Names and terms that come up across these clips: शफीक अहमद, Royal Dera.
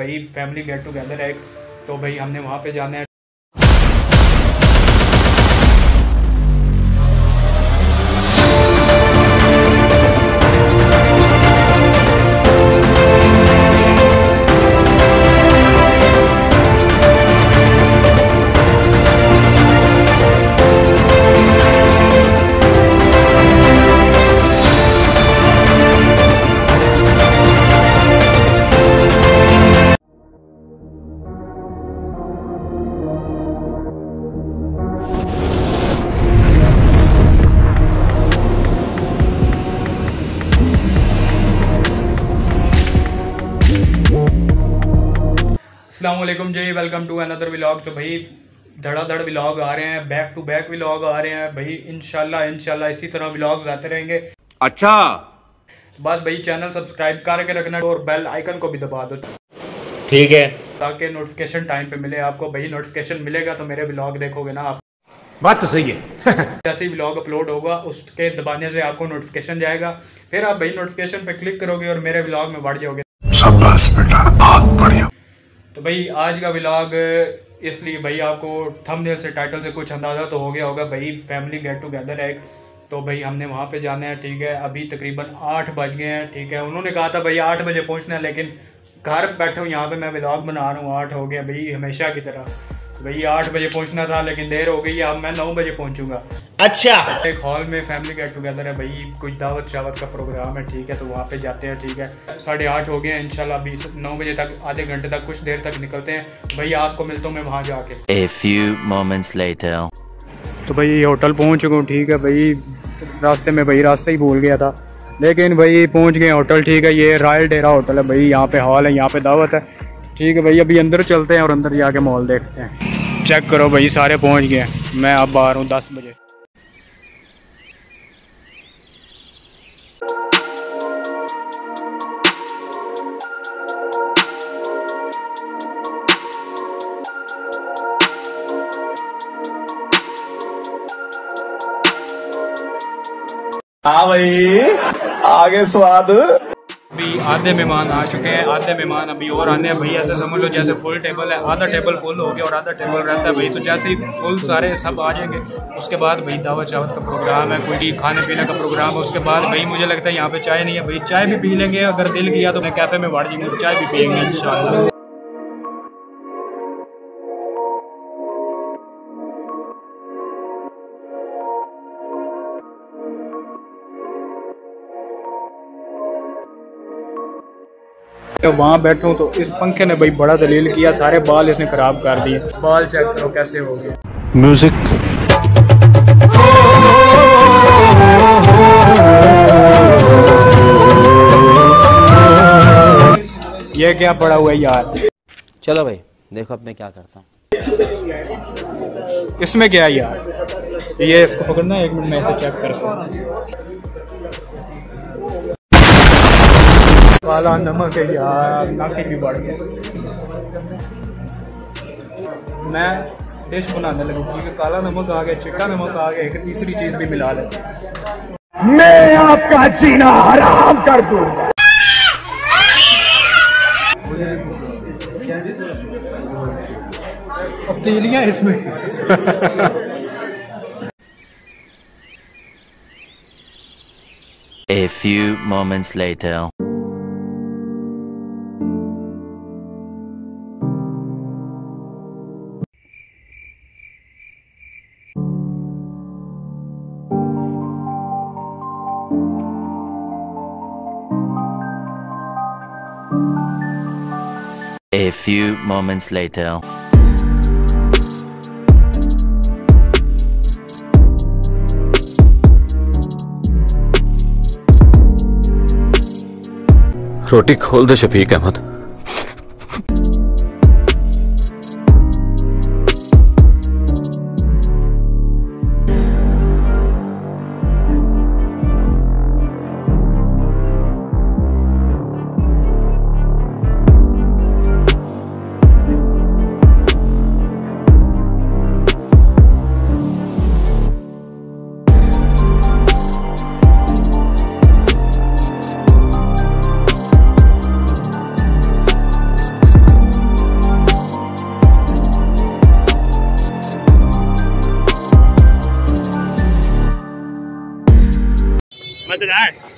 भाई family get together है, तो भाई हमने वहाँ पे जाना है। अस्सलामुअलैकुम जी, वेलकम टू अनदर व्लॉग। तो भाई धड़ाधड़ व्लॉग आ रहे हैं, बैक टू बैक व्लॉग आ रहे हैं भाई। इंशाल्लाह इसी तरह व्लॉग आते रहेंगे। अच्छा बस भाई चैनल सब्सक्राइब करके रखना और बेल आइकन को भी दबा दो, ठीक है, ताकि नोटिफिकेशन टाइम पे मिले आपको। भाई नोटिफिकेशन मिलेगा तो मेरे व्लॉग देखोगे ना आप, बात तो सही है। जैसे ही व्लॉग अपलोड होगा उसके दबाने से आपको नोटिफिकेशन जाएगा, फिर आप भाई नोटिफिकेशन पे क्लिक करोगे और मेरे व्लॉग में बढ़ जाओगे। तो भाई आज का व्लॉग इसलिए भाई आपको थंबनेल से टाइटल से कुछ अंदाज़ा तो हो गया होगा। भाई फैमिली गेट टुगेदर है, तो भाई हमने वहाँ पे जाना है, ठीक है। अभी तकरीबन 8 बज गए हैं, ठीक है। उन्होंने कहा था भाई 8 बजे पहुँचना है, लेकिन घर बैठे हूँ यहाँ पे मैं व्लॉग बना रहा हूँ। 8 हो गया भाई, हमेशा की तरह भाई 8 बजे पहुँचना था लेकिन देर हो गई, अब मैं 9 बजे पहुँचूँगा। अच्छा एक हॉल में फैमिली गेट टुगेदर है भाई, कोई दावत शावत का प्रोग्राम है, ठीक है, तो वहाँ पे जाते हैं, ठीक है। 8:30 हो गए हैं, इंशाल्लाह 9 बजे तक, आधे घंटे तक, कुछ देर तक निकलते हैं भाई। आपको मिलता हूँ मैं वहाँ जाके। A few moments later. तो भाई होटल पहुँच चुका हूँ, ठीक है भाई। रास्ते में भाई रास्ता ही भूल गया था, लेकिन भाई पहुँच गए होटल, ठीक है। ये रॉयल डेरा होटल है भाई, यहाँ पे हॉल है, यहाँ पे दावत है, ठीक है भाई। अभी अंदर चलते हैं और अंदर जाके मॉल देखते हैं। चेक करो भाई सारे पहुंच गए, मैं अब बाहर हूँ 10 बजे। हाँ भाई आगे स्वाद। अभी आधे मेहमान आ चुके हैं, आधे मेहमान अभी और आने हैं भाई। ऐसे समझ लो जैसे फुल टेबल है, आधा टेबल फुल हो गया और आधा टेबल रहता है भाई। तो जैसे ही फुल सारे सब आ जाएंगे उसके बाद भाई दावत चावत का प्रोग्राम है, कोई खाने पीने का प्रोग्राम है। उसके बाद भाई मुझे लगता है यहाँ पे चाय नहीं है भाई, चाय भी पी लेंगे अगर दिल किया तो। मैं कैफे में बढ़ जाऊँगा, चाय भी पियेंगे इंशाल्लाह। वहाँ बैठो तो इस पंखे ने भाई बड़ा दलील किया, सारे बाल इसने खराब कर दिए। बाल चेक करो कैसे हो गए। म्यूजिक ये क्या पड़ा हुआ है यार। चलो भाई देखो अब मैं क्या करता हूँ। इसमें क्या है यार, ये इसको पकड़ना, 1 मिनट में ऐसे चेक करता हूँ। काला नमक है यार, नाकी भी बढ़ गया। मैं डिश बनाने लगी क्योंकि काला नमक आ गया, चिट्टा नमक आ गया, एक तीसरी चीज भी मिला ले। मैं आपका जीना हराम कर दूंगा। अब तेलियां इसमें। A few moments later. A few moments later. रोटी खोल दे शफीक अहमद। स्टार्ट।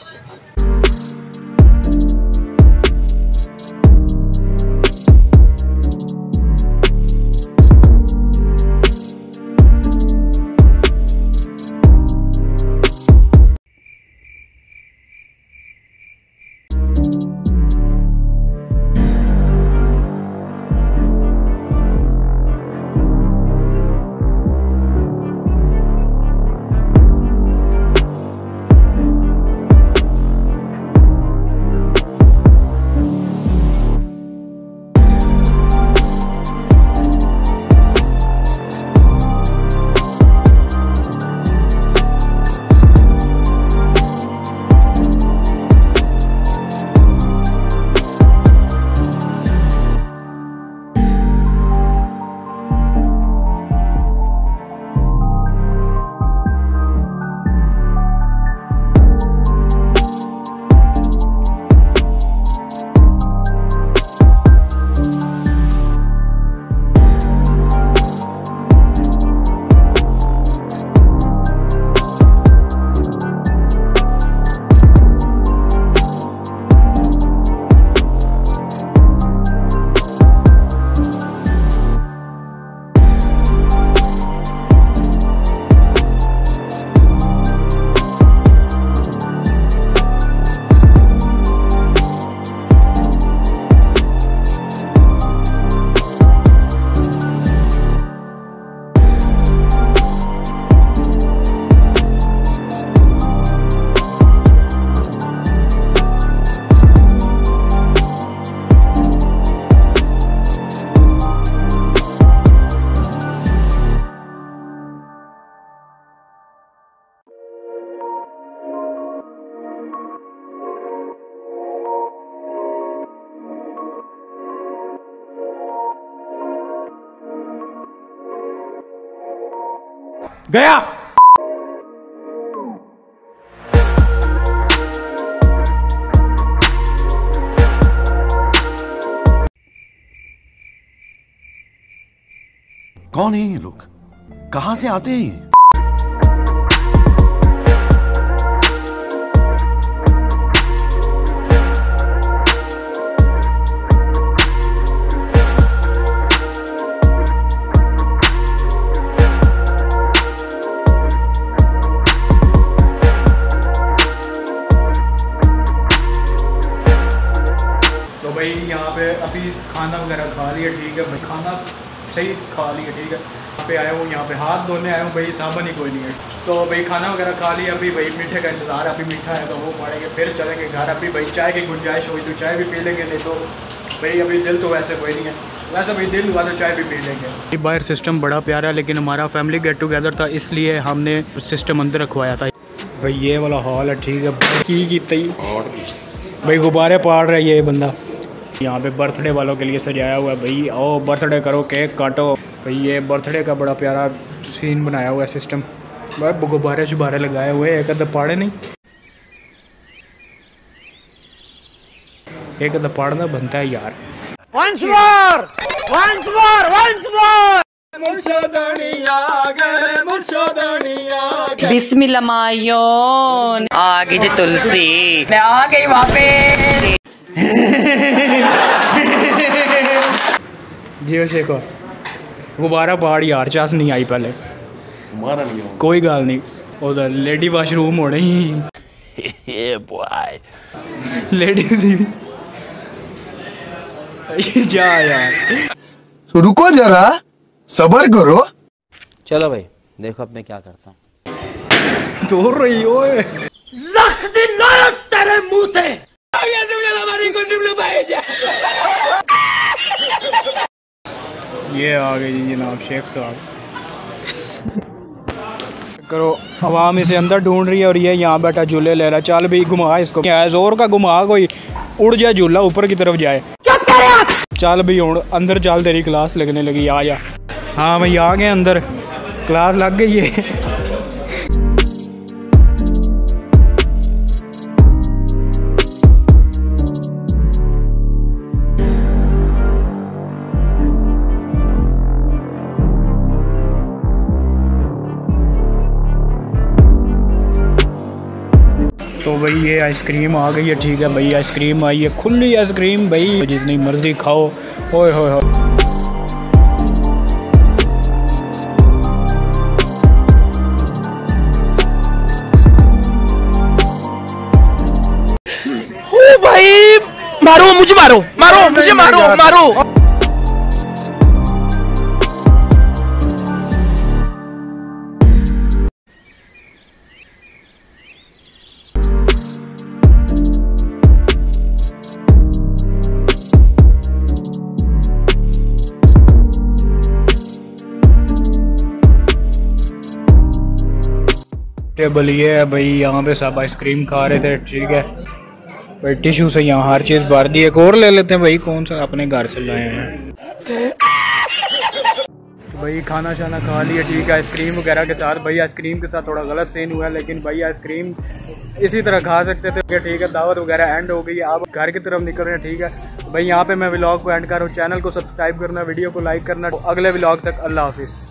गया कौन है ये लोग, कहां से आते हैं ये? भाई यहाँ पे अभी खाना वगैरह खा लिया, ठीक है भाई, खाना सही खा लिया, ठीक है। यहाँ पे आया हूँ, यहाँ पे हाथ धोने आया हूँ भाई, साबुन ही कोई नहीं है। तो भाई खाना वगैरह खा लिया, अभी भाई मीठे का इंतज़ार, अभी मीठा है तो वो खाएंगे, फिर चलेंगे घर। अभी भाई चाय की गुंजाइश हुई तो चाय भी पी लेंगे, नहीं तो भाई अभी दिल तो वैसे कोई नहीं है, वैसे भाई दिल हुआ तो चाय भी पी लेंगे। बाहर सिस्टम बड़ा प्यारा है, लेकिन हमारा फैमिली गेट टुगेदर था इसलिए हमने सिस्टम अंदर रखवाया था। भाई ये वाला हॉल है, ठीक है, की तई भाई गुब्बारे पाड़ रहा है ये बंदा। यहाँ पे बर्थडे वालों के लिए सजाया हुआ है भाई, ओ बर्थडे करो, केक काटो। भाई ये बर्थडे का बड़ा प्यारा सीन बनाया हुआ है सिस्टम, भाई गुब्बारे शुबारे लगाए हुए, एक आधा पाड़े नहीं, एक आधा पाड़ना बनता है यार। Once more, once more, once more. बिस्मिल्लाह आ गई जी तुलसी, मैं आ गई वहाँ पे जियो शेखो गुब्बारा पहाड़ यार, चास नहीं आई पहले, नहीं कोई गल नहीं, उधर लेडी वाशरूम होने ही लेडीज जा यार। तो रुको जरा, सबर करो। चलो भाई देखो अब मैं क्या करता हूँ। तो रही ओए रख दी लानत तेरे मुँह पे। ये आ गए जी जनाब शेख साहब करो, आवाम इसे अंदर ढूंढ रही है और ये यहाँ बैठा झूले ले रहा है। चल भी घुमा इसको, जोर का घुमा, कोई उड़ जाए झूला ऊपर की तरफ जाए। चल भी उड़ अंदर, चल तेरी क्लास लगने लगी, आ जा। हाँ भाई आ गए अंदर, क्लास लग गई है। तो तो भाई ये आइसक्रीम आ गई है। ठीक है भाई, आइसक्रीम आई है, खुली आइसक्रीम भाई, जितनी मर्जी खाओ। ओए होए होए। भाई मारो मुझे, मारो मारो मुझे, मारो मारो। टेबल ये है भाई, यहाँ पे सब आइसक्रीम खा रहे थे। ठीक है भाई, टिश्यू से यहाँ हर चीज भर दी। एक और ले लेते हैं भाई, कौन सा अपने घर से लाए हैं। तो भाई खाना शाना खा लिया। ठीक है, आइसक्रीम वगैरह के साथ भाई, आइसक्रीम के साथ थोड़ा गलत सीन हुआ, लेकिन भाई आइसक्रीम इसी तरह खा सकते थे। ठीक है, दावत वगैरह एंड हो गई, आप घर की तरफ निकल रहे हैं। ठीक है भाई, यहाँ पे मैं व्लॉग को एंड कर रहा हूँ। चैनल को सब्सक्राइब करना, वीडियो को लाइक करना। तो अगले व्लॉग तक अल्लाह हाफिज़।